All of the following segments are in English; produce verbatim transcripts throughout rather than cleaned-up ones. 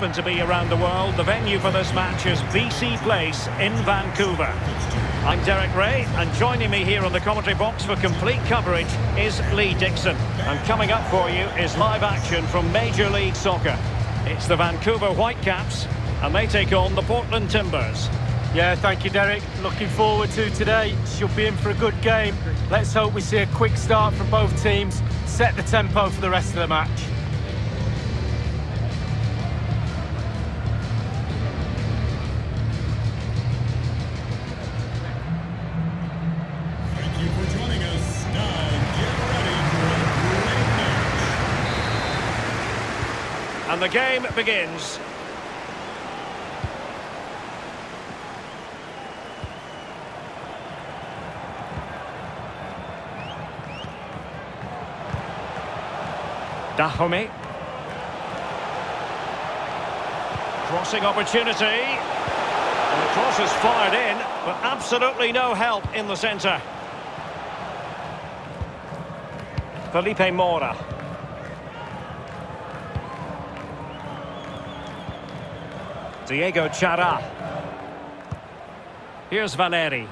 Happen to be around the world. The venue for this match is B C Place in Vancouver. I'm Derek Ray, and joining me here on the commentary box for complete coverage is Lee Dixon. And coming up for you is live action from Major League Soccer. It's the Vancouver Whitecaps, and they take on the Portland Timbers. Yeah, thank you, Derek. Looking forward to today. You'll be in for a good game. Let's hope we see a quick start from both teams, set the tempo for the rest of the match. And the game begins. Dahomey. Crossing opportunity. And the cross is fired in, but absolutely no help in the centre. Felipe Mora. Diego Chara. Here's Valeri.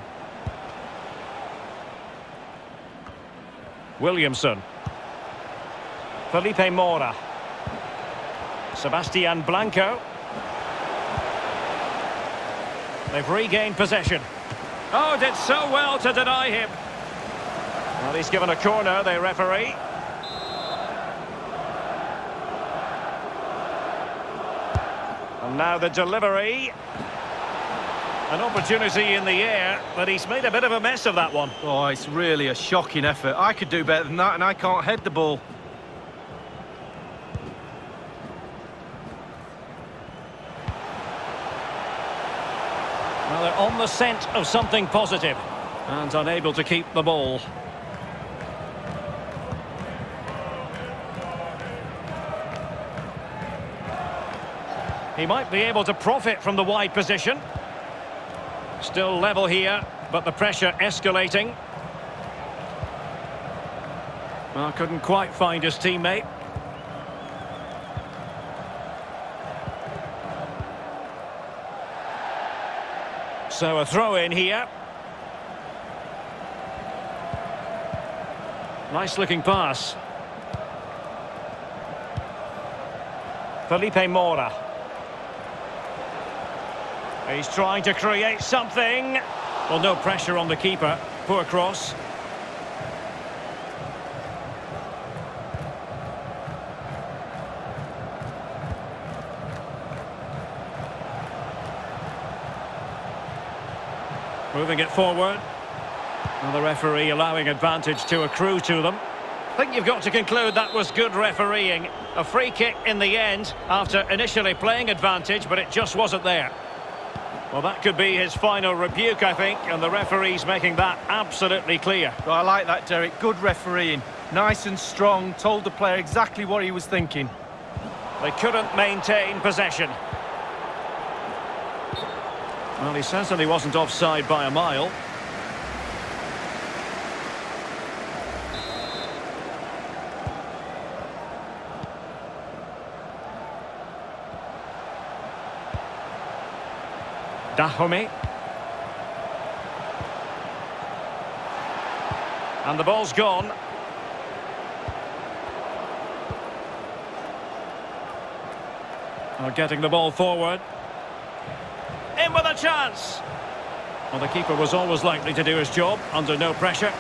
Williamson. Felipe Mora. Sebastian Blanco. They've regained possession. Oh, did so well to deny him. Well, he's given a corner, the referee. And now the delivery. An opportunity in the air, but he's made a bit of a mess of that one. Oh, it's really a shocking effort. I could do better than that, and I can't head the ball. Well, they're on the scent of something positive, and unable to keep the ball. He might be able to profit from the wide position. Still level here, but the pressure escalating. Well, couldn't quite find his teammate. So a throw in here. Nice looking pass. Felipe Mora. He's trying to create something. Well, no pressure on the keeper. Poor cross. Moving it forward. And the referee allowing advantage to accrue to them. I think you've got to conclude that was good refereeing. A free kick in the end after initially playing advantage, but it just wasn't there. Well, that could be his final rebuke, I think, and the referee's making that absolutely clear. Well, I like that, Derek. Good refereeing. Nice and strong, told the player exactly what he was thinking. They couldn't maintain possession. Well, he certainly wasn't offside by a mile. Dahomey. And the ball's gone. Now getting the ball forward. In with a chance. Well, the keeper was always likely to do his job under no pressure.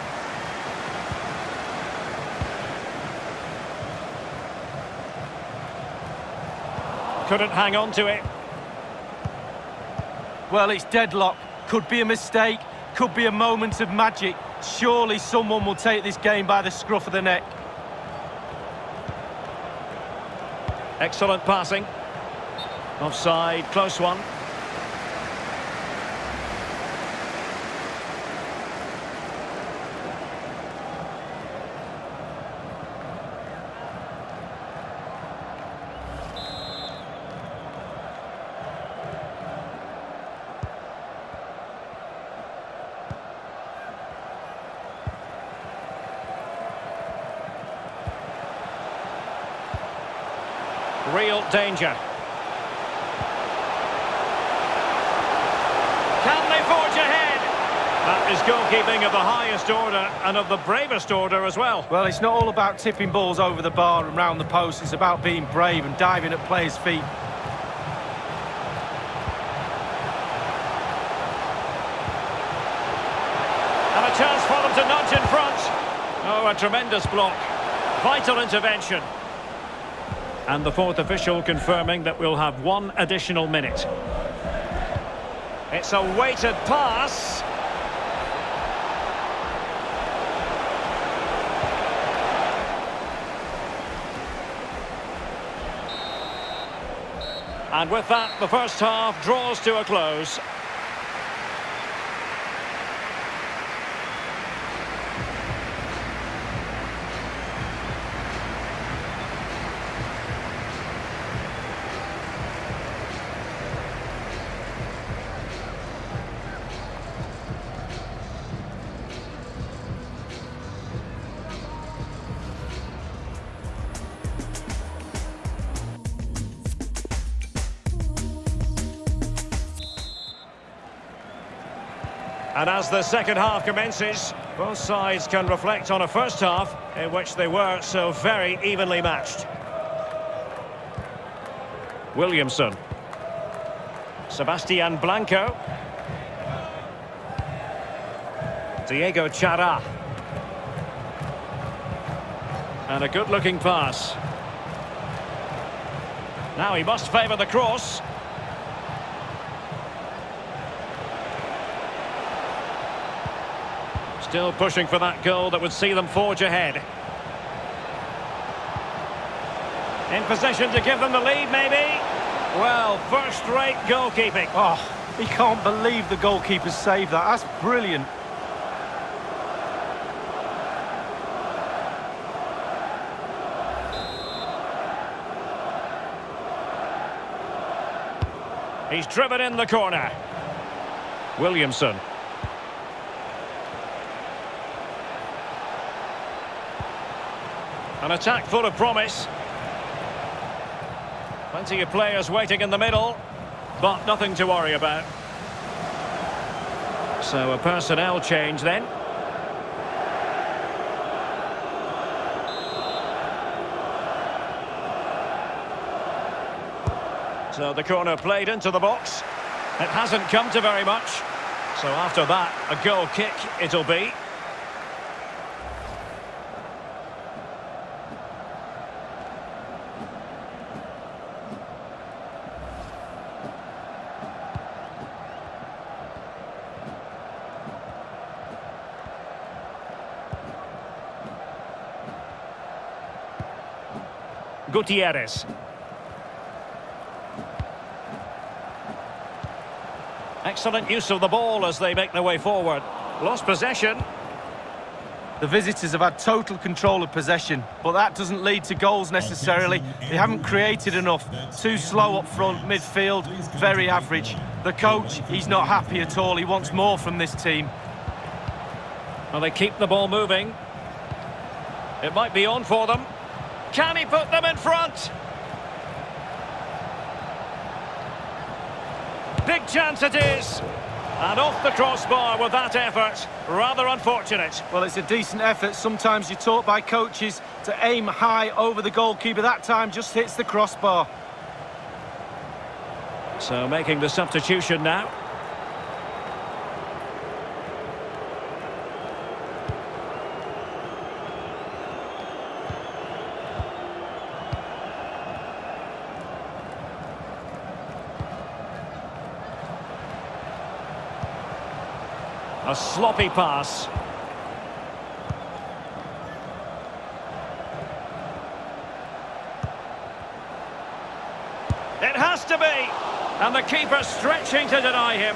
Couldn't hang on to it. Well, it's deadlock. Could be a mistake, could be a moment of magic. Surely someone will take this game by the scruff of the neck. Excellent passing. Offside, close one. Real danger. That is goalkeeping of the highest order and of the bravest order as well. Well, it's not all about tipping balls over the bar and round the post. It's about being brave and diving at players' feet. And a chance for them to nudge in front. Oh, a tremendous block. Vital intervention. And the fourth official confirming that we'll have one additional minute. It's a weighted pass. And with that, the first half draws to a close. And as the second half commences, both sides can reflect on a first half in which they were so very evenly matched. Williamson. Sebastian Blanco. Diego Chara. And a good-looking pass. Now he must favour the cross. Still pushing for that goal that would see them forge ahead. In position to give them the lead, maybe. Well, first-rate goalkeeping. Oh, he can't believe the goalkeeper saved that. That's brilliant. He's driven in the corner. Williamson. An attack full of promise. Plenty of players waiting in the middle, but nothing to worry about. So a personnel change then. So the corner played into the box. It hasn't come to very much. So after that, a goal kick it'll be. Gutiérrez. Excellent use of the ball as they make their way forward. Lost possession. The visitors have had total control of possession, but that doesn't lead to goals necessarily. They haven't created enough. Too slow up front, midfield, very average. The coach, he's not happy at all. He wants more from this team. Well, they keep the ball moving. It might be on for them. Can he put them in front? Big chance it is. And off the crossbar with that effort. Rather unfortunate. Well, it's a decent effort. Sometimes you're taught by coaches to aim high over the goalkeeper. That time just hits the crossbar. So making the substitution now. A sloppy pass. It has to be. And the keeper stretching to deny him.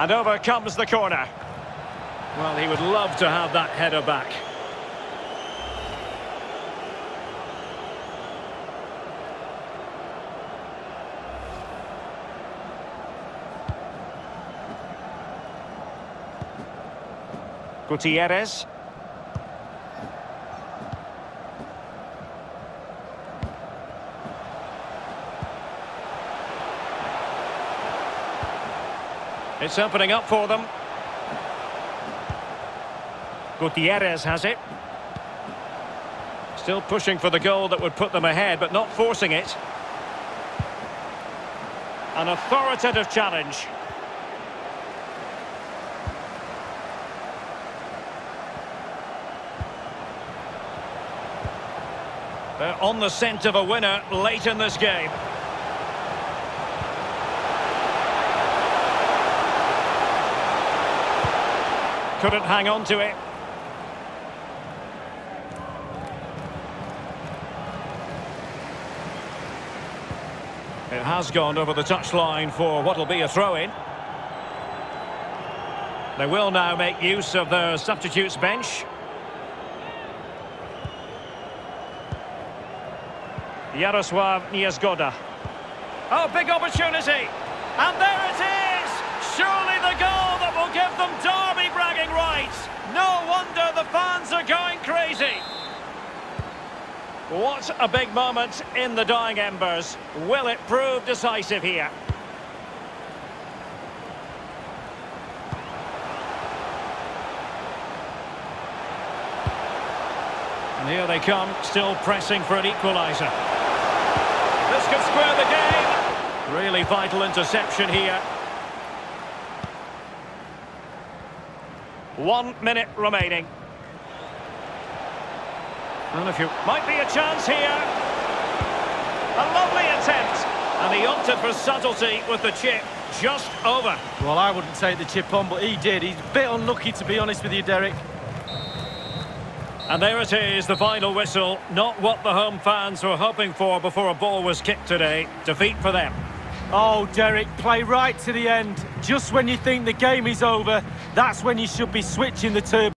And over comes the corner. Well, he would love to have that header back. Gutiérrez. It's opening up for them. Gutiérrez has it. Still pushing for the goal that would put them ahead, but not forcing it. An authoritative challenge. They're on the scent of a winner late in this game. Couldn't hang on to it. It has gone over the touchline for what'll be a throw-in. They will now make use of their substitutes bench. Jaroslav Niasgoda. Oh, big opportunity! And there it is! Surely the goal that will give them derby bragging rights! No wonder the fans are going crazy! What a big moment in the dying embers. Will it prove decisive here? And here they come, still pressing for an equaliser. This could square the game. Really vital interception here. One minute remaining. And if you might be a chance here. A lovely attempt. And he opted for subtlety with the chip just over. Well, I wouldn't take the chip on, but he did. He's a bit unlucky, to be honest with you, Derek. And there it is, the final whistle. Not what the home fans were hoping for before a ball was kicked today. Defeat for them. Oh, Derek, play right to the end. Just when you think the game is over, that's when you should be switching the turbo.